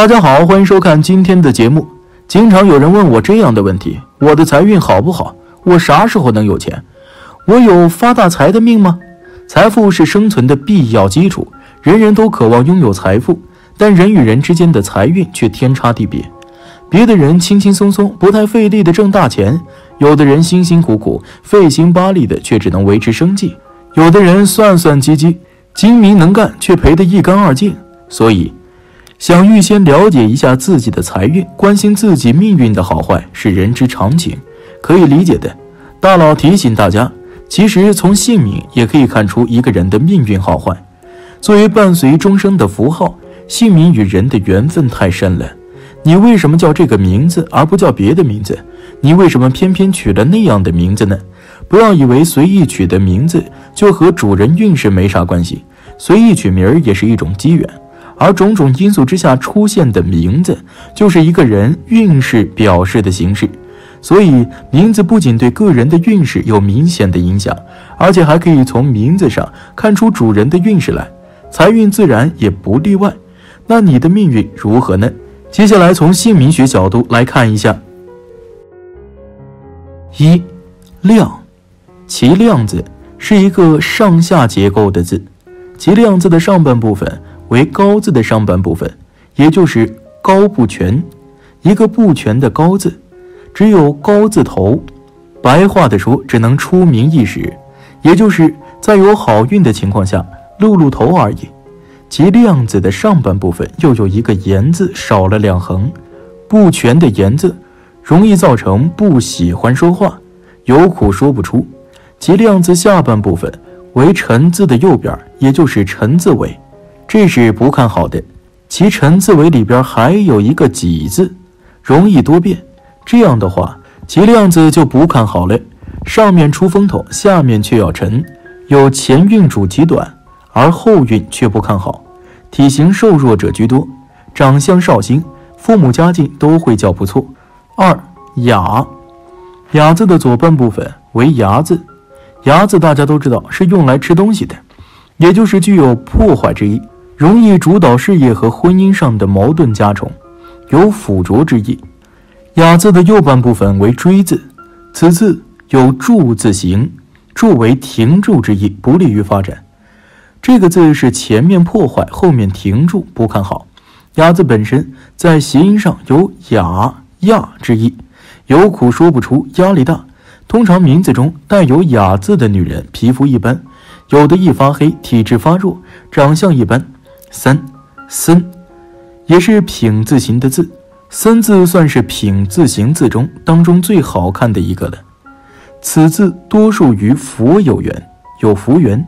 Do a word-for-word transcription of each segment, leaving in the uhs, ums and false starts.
大家好，欢迎收看今天的节目。经常有人问我这样的问题：我的财运好不好？我啥时候能有钱？我有发大财的命吗？财富是生存的必要基础，人人都渴望拥有财富，但人与人之间的财运却天差地别。别的人轻轻松松、不太费力的挣大钱，有的人辛辛苦苦、费心巴力的却只能维持生计，有的人算算唧唧、精明能干却赔得一干二净。所以，想预先了解一下自己的财运，关心自己命运的好坏是人之常情，可以理解的。大佬提醒大家，其实从姓名也可以看出一个人的命运好坏。作为伴随终生的符号，姓名与人的缘分太深了。你为什么叫这个名字而不叫别的名字？你为什么偏偏取了那样的名字呢？不要以为随意取的名字就和主人运势没啥关系，随意取名也是一种机缘。而种种因素之下出现的名字，就是一个人运势表示的形式。所以，名字不仅对个人的运势有明显的影响，而且还可以从名字上看出主人的运势来，财运自然也不例外。那你的命运如何呢？接下来从姓名学角度来看一下。一，亮，其亮字是一个上下结构的字，其亮字的上半部分为高字的上半部分，也就是高不全，一个不全的高字，只有高字头。白话的说，只能出名一时，也就是在有好运的情况下露露头而已。其亮字的上半部分又有一个言字少了两横，不全的言字容易造成不喜欢说话，有苦说不出。其亮字下半部分为辰字的右边，也就是辰字尾，这是不看好的。其辰字尾里边还有一个己字，容易多变，这样的话其亮字就不看好了，上面出风头，下面却要沉，有前运主其短，而后运却不看好。体型瘦弱者居多，长相绍兴，父母家境都会较不错。二，雅，雅字的左半部分为牙字，牙字大家都知道是用来吃东西的，也就是具有破坏之意，容易主导事业和婚姻上的矛盾加重，有腐浊之意。雅字的右半部分为锥字，此字有柱字形，柱为停住之意，不利于发展。这个字是前面破坏，后面停住，不看好。雅字本身在谐音上有雅压之意，有苦说不出，压力大。通常名字中带有雅字的女人皮肤一般，有的一发黑，体质发弱，长相一般。三，森，也是品字形的字，森字算是品字形字中当中最好看的一个了。此字多数与福有缘，有福缘，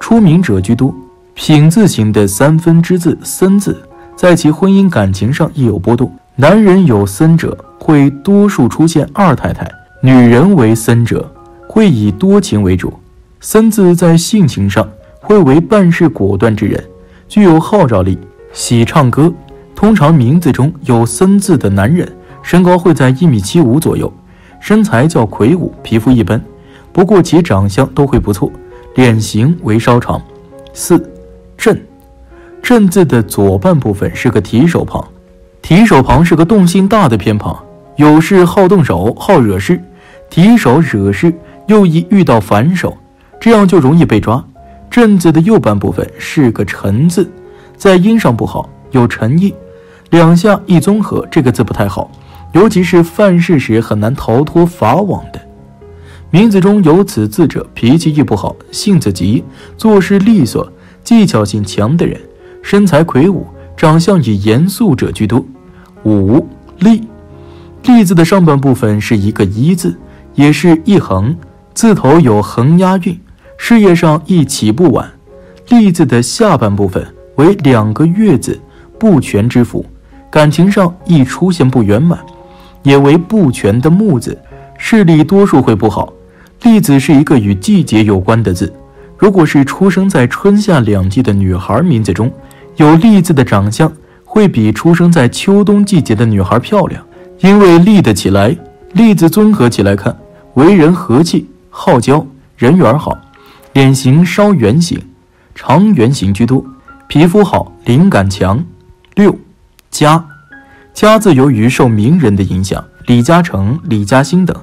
出名者居多。品字形的三分之字森字，在其婚姻感情上亦有波动。男人有森者，会多数出现二太太；女人为森者，会以多情为主。森字在性情上会为办事果断之人，具有号召力，喜唱歌。通常名字中有森字的男人，身高会在一米七五左右，身材较魁梧，皮肤一般，不过其长相都会不错，脸型为稍长。四，震，震字的左半部分是个提手旁，提手旁是个动性大的偏旁，有事好动手，好惹事，提手惹事又易遇到反手，这样就容易被抓。震字的右半部分是个沉字，在音上不好，有沉意，两下一综合，这个字不太好，尤其是犯事时很难逃脱法网的。名字中有此字者，脾气亦不好，性子急，做事利索，技巧性强的人，身材魁梧，长相以严肃者居多。五，立，立字的上半部分是一个一字，也是一横，字头有横押韵，事业上一起不晚。立字的下半部分为两个月字，不全之福，感情上易出现不圆满，也为不全的木字，视力多数会不好。立字是一个与季节有关的字，如果是出生在春夏两季的女孩名字中有立字的长相，会比出生在秋冬季节的女孩漂亮，因为立得起来。立字综合起来看，为人和气，好交，人缘好，脸型稍圆形，长圆形居多，皮肤好，灵感强。六，家，家字由于受名人的影响，李嘉诚、李嘉欣等，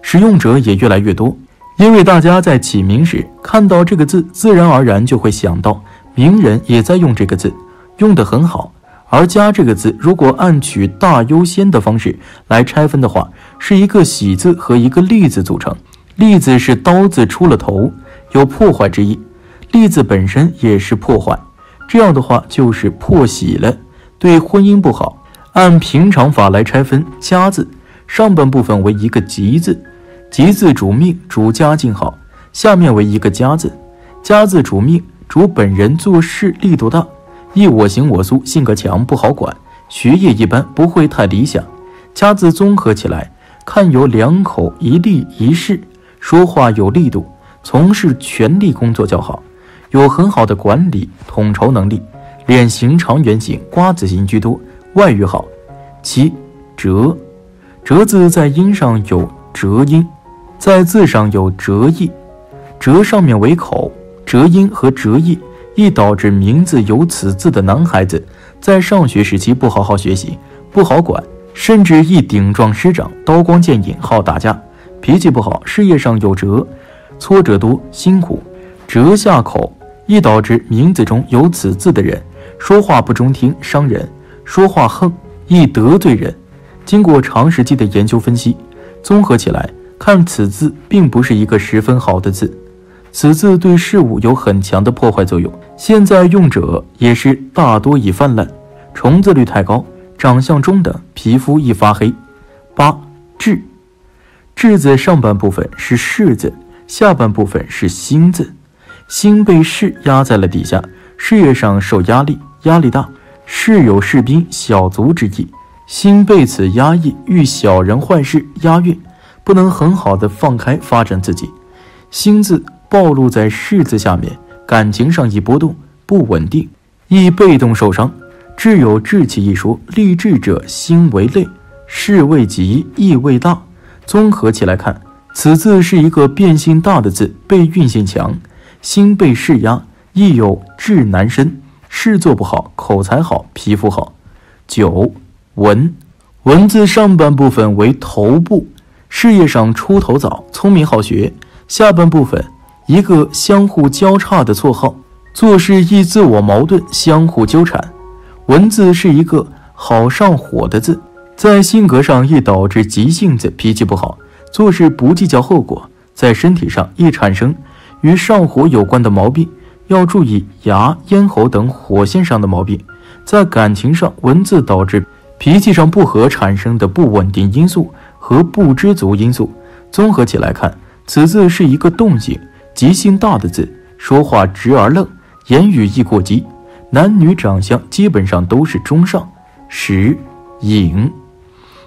使用者也越来越多。因为大家在起名时看到这个字，自然而然就会想到名人也在用这个字，用得很好。而家这个字如果按取大优先的方式来拆分的话，是一个喜字和一个利字组成。利字是刀字出了头，有破坏之意，利字本身也是破坏，这样的话就是破喜了，对婚姻不好。按平常法来拆分，家字上半部分为一个吉字，吉字主命主家境好，下面为一个家字，家字主命主本人做事力度大，易我行我素，性格强，不好管，学业一般，不会太理想。家字综合起来看，有两口一立一事，说话有力度，从事权力工作较好，有很好的管理统筹能力，脸型长圆形，瓜子形居多，外语好。七、折，折字在音上有折音，在字上有折意，折上面为口，折音和折意亦导致名字有此字的男孩子在上学时期不好好学习，不好管，甚至易顶撞师长，刀光剑影，好打架，脾气不好，事业上有折，挫折多，辛苦。折下口亦导致名字中有此字的人说话不中听，伤人，说话横，易得罪人。经过长时期的研究分析，综合起来看，此字并不是一个十分好的字，此字对事物有很强的破坏作用，现在用者也是大多已泛滥，重字率太高，长相中等，皮肤易发黑。八、智，智字上半部分是士字，下半部分是心字，心被士压在了底下，事业上受压力，压力大，士有士兵小卒之意，心被此压抑，遇小人坏事押韵，不能很好的放开发展自己。心字暴露在士字下面，感情上易波动，不稳定，易被动受伤。志有志气一说，立志者心为累，事为急，意为大。综合起来看，此字是一个变性大的字，被运性强，心被势压，亦有志难伸，事做不好，口才好，皮肤好。九、文，文字上半部分为头部，事业上出头早，聪明好学，下半部分一个相互交叉的绰号，做事亦自我矛盾，相互纠缠。文字是一个好上火的字，在性格上亦导致急性子，脾气不好，做事不计较后果，在身体上亦产生与上火有关的毛病，要注意牙、咽喉等火线上的毛病。在感情上，文字导致脾气上不合产生的不稳定因素和不知足因素。综合起来看，此字是一个动性急性大的字，说话直而愣，言语易过激，男女长相基本上都是中上。十、隐，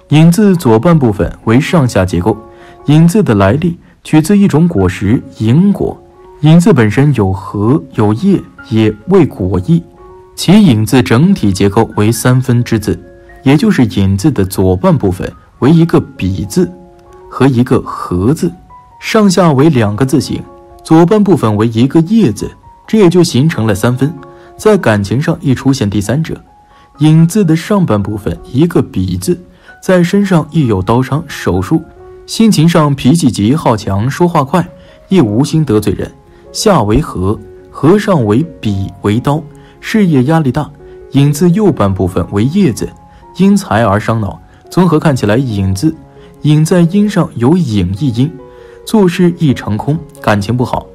隐字左半部分为上下结构，隐字的来历取自一种果实隐果，隐字本身有核有叶，也为果意，其隐字整体结构为三分之字，也就是隐字的左半部分为一个比字和一个合字，上下为两个字形，左半部分为一个叶字，这也就形成了三分。在感情上亦出现第三者，隐字的上半部分一个比字，在身上亦有刀伤手术，心情上脾气急，好强，说话快，亦无心得罪人。下为合，合上为比为刀，事业压力大。隐字右半部分为叶字，因财而伤脑。综合看起来，隐字隐在阴上有隐一阴，做事易成空，感情不好，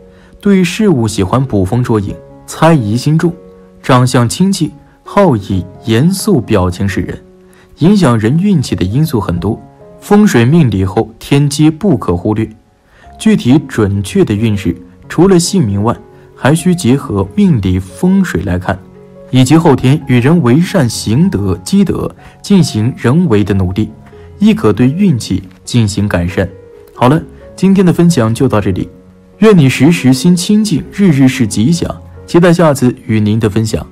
对事物喜欢捕风捉影，猜疑心重，长相亲戚，好以严肃表情示人。影响人运气的因素很多，风水命理后天机不可忽略。具体准确的运势，除了姓名外，还需结合命理风水来看，以及后天与人为善行德积德进行人为的努力，亦可对运气进行改善。好了，今天的分享就到这里，愿你时时心清静，日日是吉祥，期待下次与您的分享。